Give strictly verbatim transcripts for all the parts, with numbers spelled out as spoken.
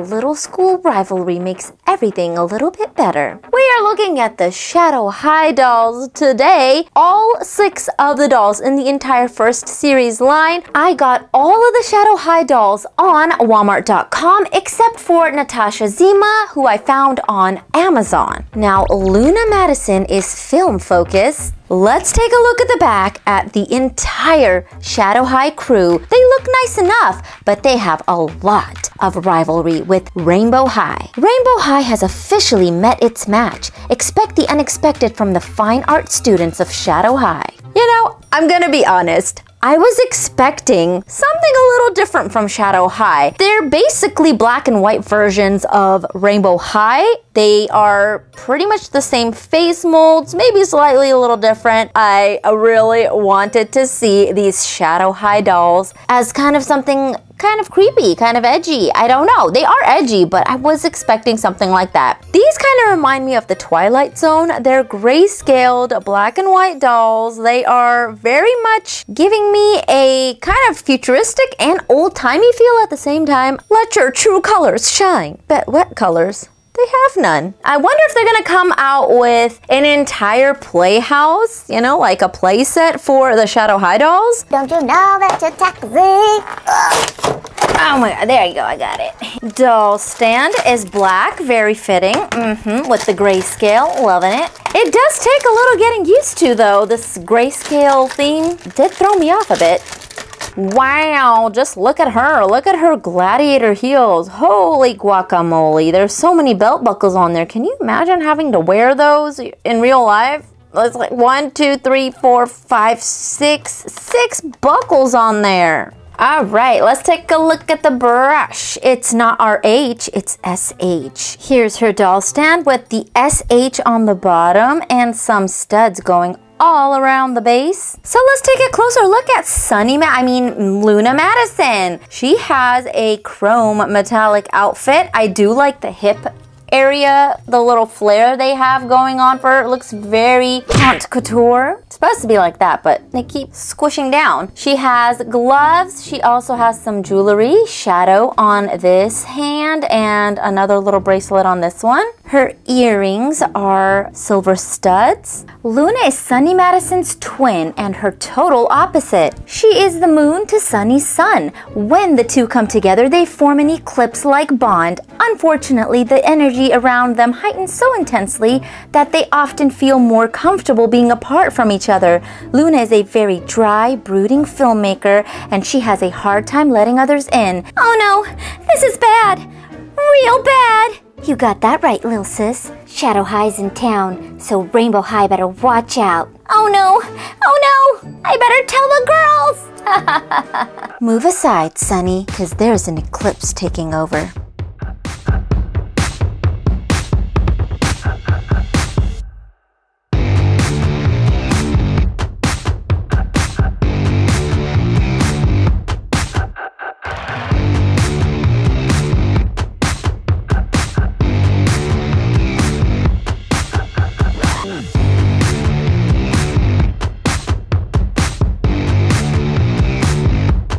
little school rivalry makes everything a little bit better. We are looking at the Shadow High dolls today. All six of the dolls in the entire first series line. I got all of the Shadow High dolls on Walmart dot com except for Natasha Zima, who I found on Amazon. Now, Luna Madison is film focused. Let's take a look at the back at the entire Shadow High crew. They look nice enough, but they have a lot of rivalry with Rainbow High. Rainbow High has officially met its match. Expect the unexpected from the fine art students of Shadow High. You know, I'm gonna be honest. I was expecting something a little different from Shadow High. They're basically black and white versions of Rainbow High. They are pretty much the same face molds, maybe slightly a little different. I really wanted to see these Shadow High dolls as kind of something kind of creepy, kind of edgy. I don't know. They are edgy, but I was expecting something like that. These kind of remind me of the Twilight Zone. They're grayscaled black and white dolls. They are very much giving me a kind of futuristic and old-timey feel at the same time. Let your true colors shine. Bet what colors? They have none. I wonder if they're gonna come out with an entire playhouse, you know, like a play set for the Shadow High dolls. Don't you know that you're taxi? Ugh. Oh my god, there you go, I got it. Doll stand is black, very fitting, mm-hmm, with the grayscale, loving it. It does take a little getting used to though, this grayscale theme did throw me off a bit. Wow, just look at her. Look at her gladiator heels. Holy guacamole. There's so many belt buckles on there. Can you imagine having to wear those in real life? It's like one, two, three, four, five, six, six buckles on there. All right, let's take a look at the brush. It's not R H, it's S H. Here's her doll stand with the S H on the bottom and some studs going all around the base. So let's take a closer look at Sunny, Ma I mean Luna Madison. She has a chrome metallic outfit. I do like the hip area, the little flare they have going on for her. It looks very haute couture. It's supposed to be like that, but they keep squishing down. She has gloves. She also has some jewelry, shadow on this hand and another little bracelet on this one. Her earrings are silver studs. Luna is Sunny Madison's twin and her total opposite. She is the moon to Sunny's sun. When the two come together, they form an eclipse-like bond. Unfortunately, the energy around them heightens so intensely that they often feel more comfortable being apart from each other. Luna is a very dry, brooding filmmaker, and she has a hard time letting others in. Oh no, this is bad. Real bad. You got that right, lil sis. Shadow High's in town, so Rainbow High better watch out. Oh no, oh no, I better tell the girls. Move aside, Sunny, because there's an eclipse taking over.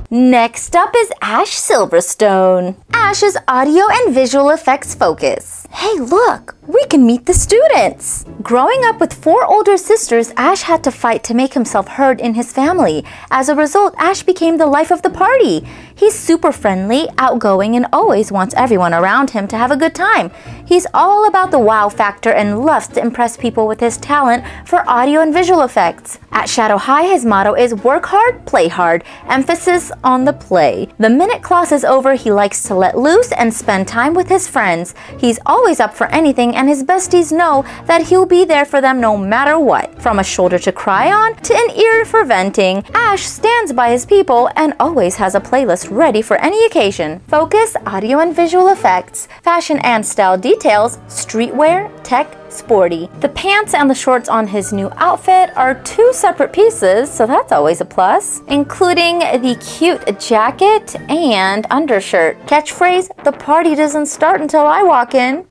Next up is Ash Silverstone. Ash's audio and visual effects focus. Hey, look, we can meet the students. Growing up with four older sisters, Ash had to fight to make himself heard in his family. As a result, Ash became the life of the party. He's super friendly, outgoing, and always wants everyone around him to have a good time. He's all about the wow factor and loves to impress people with his talent for audio and visual effects. At Shadow High, his motto is work hard, play hard, emphasis on the play. The minute class is over, he likes to let loose and spend time with his friends. He's always up for anything, and his besties know that he'll be there for them no matter what. From a shoulder to cry on to an ear for venting, Ash stands by his people and always has a playlist ready for any occasion. Focus, audio and visual effects, fashion and style details, streetwear, tech, sporty. The pants and the shorts on his new outfit are two separate pieces, so that's always a plus, including the cute jacket and undershirt. Catchphrase, the party doesn't start until I walk in.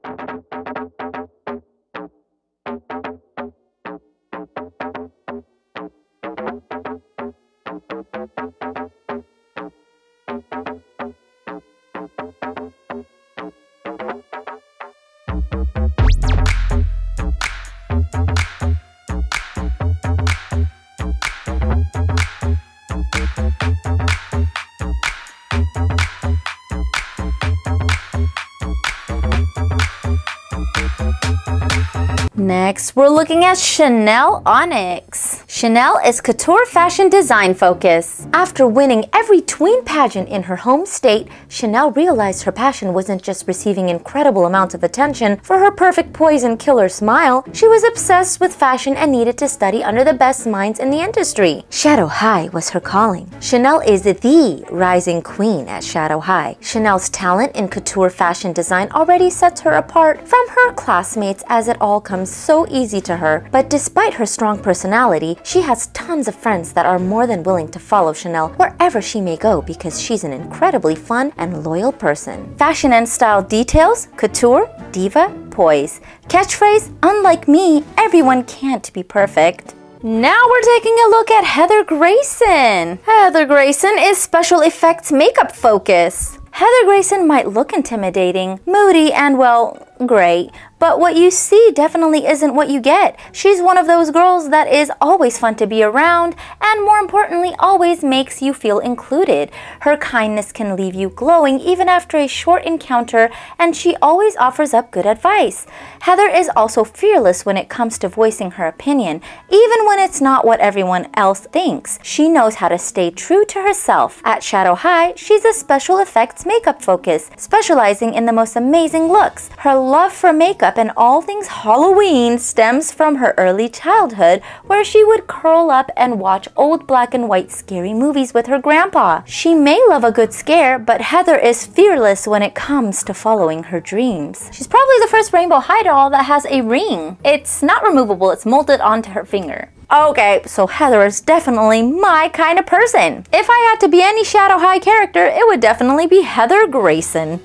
Next, we're looking at Chanel Onyx. Chanel is couture fashion design focused. After winning every tween pageant in her home state, Chanel realized her passion wasn't just receiving incredible amounts of attention for her perfect poison killer smile. She was obsessed with fashion and needed to study under the best minds in the industry. Shadow High was her calling. Chanel is the rising queen at Shadow High. Chanel's talent in couture fashion design already sets her apart from her classmates, as it all comes so easy to her. But despite her strong personality, she has tons of friends that are more than willing to follow Chanel wherever she may go because she's an incredibly fun and loyal person. Fashion and style details, couture, diva, poise. Catchphrase, unlike me, everyone can't be perfect. Now we're taking a look at Heather Grayson. Heather Grayson is special effects makeup focus. Heather Grayson might look intimidating, moody, and well, gray, but what you see definitely isn't what you get. She's one of those girls that is always fun to be around and, more importantly, always makes you feel included. Her kindness can leave you glowing even after a short encounter, and she always offers up good advice. Heather is also fearless when it comes to voicing her opinion, even when it's not what everyone else thinks. She knows how to stay true to herself. At Shadow High, she's a special effects makeup focus, specializing in the most amazing looks. Her love for makeup and all things Halloween stems from her early childhood, where she would curl up and watch old black and white scary movies with her grandpa. She may love a good scare, but Heather is fearless when it comes to following her dreams. She's probably the first Rainbow High doll that has a ring. It's not removable, it's molded onto her finger. Okay, so Heather is definitely my kind of person. If I had to be any Shadow High character, it would definitely be Heather Grayson.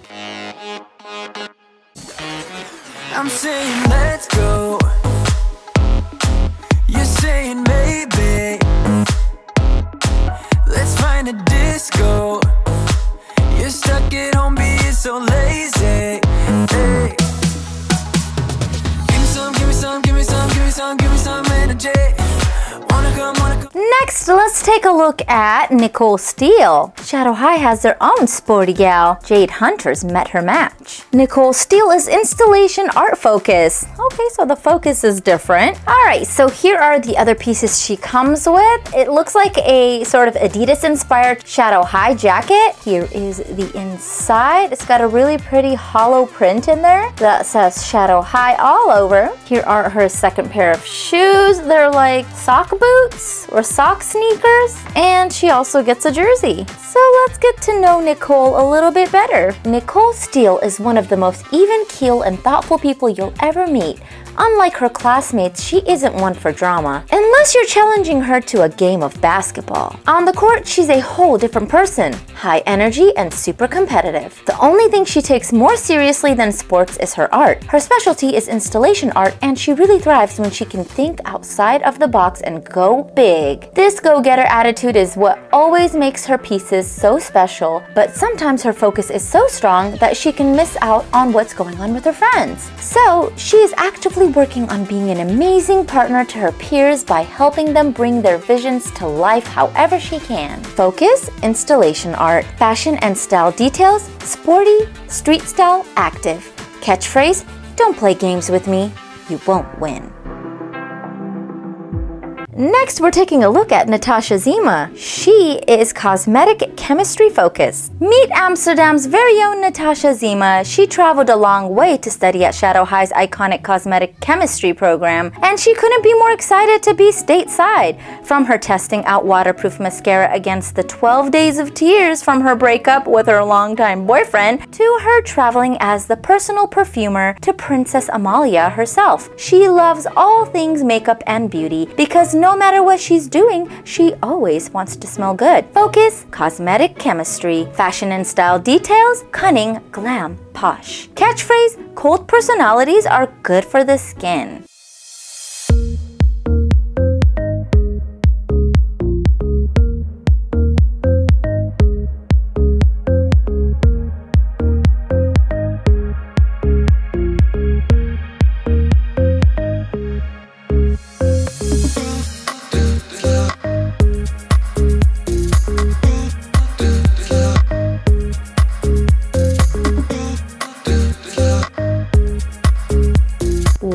I'm saying let's go. You're saying maybe. Let's find a disco. You're stuck at home being so lazy. Hey. Give me some, give me some, give me some, give me some, give me some energy. Wanna come, wanna come. Next, let's take a look at Nicole Steele. Shadow High has their own sporty gal. Jade Hunter's met her match. Nicole Steele is installation art focus. Okay, so the focus is different. All right, so here are the other pieces she comes with. It looks like a sort of Adidas-inspired Shadow High jacket. Here is the inside. It's got a really pretty hollow print in there that says Shadow High all over. Here are her second pair of shoes. They're like sock boots or sock sneakers, and she also gets a jersey. So let's get to know Nicole a little bit better. Nicole Steele is one of the most even-keeled and thoughtful people you'll ever meet. Unlike her classmates, she isn't one for drama, unless you're challenging her to a game of basketball. On the court, she's a whole different person, high energy and super competitive. The only thing she takes more seriously than sports is her art. Her specialty is installation art, and she really thrives when she can think outside of the box and go big. This go-getter attitude is what always makes her pieces so special, but sometimes her focus is so strong that she can miss out on what's going on with her friends. So she is actively working on being an amazing partner to her peers by helping them bring their visions to life however she can. Focus, installation art, fashion and style details, sporty, street style, active. Catchphrase, don't play games with me, you won't win. Next, we're taking a look at Natasha Zima. She is cosmetic chemistry focused. Meet Amsterdam's very own Natasha Zima. She traveled a long way to study at Shadow High's iconic cosmetic chemistry program, and she couldn't be more excited to be stateside. From her testing out waterproof mascara against the twelve days of tears from her breakup with her longtime boyfriend, to her traveling as the personal perfumer to Princess Amalia herself. She loves all things makeup and beauty because no matter what she's doing, she always wants to smell good. Focus, cosmetic chemistry, fashion and style details, cunning, glam, posh. Catchphrase, cold personalities are good for the skin.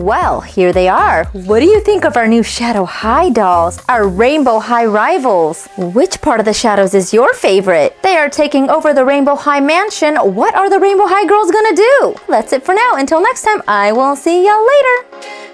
Well, here they are. What do you think of our new Shadow High dolls, our Rainbow High rivals? Which part of the Shadows is your favorite? They are taking over the Rainbow High mansion. What are the Rainbow High girls gonna do? That's it for now. Until next time, I will see y'all later.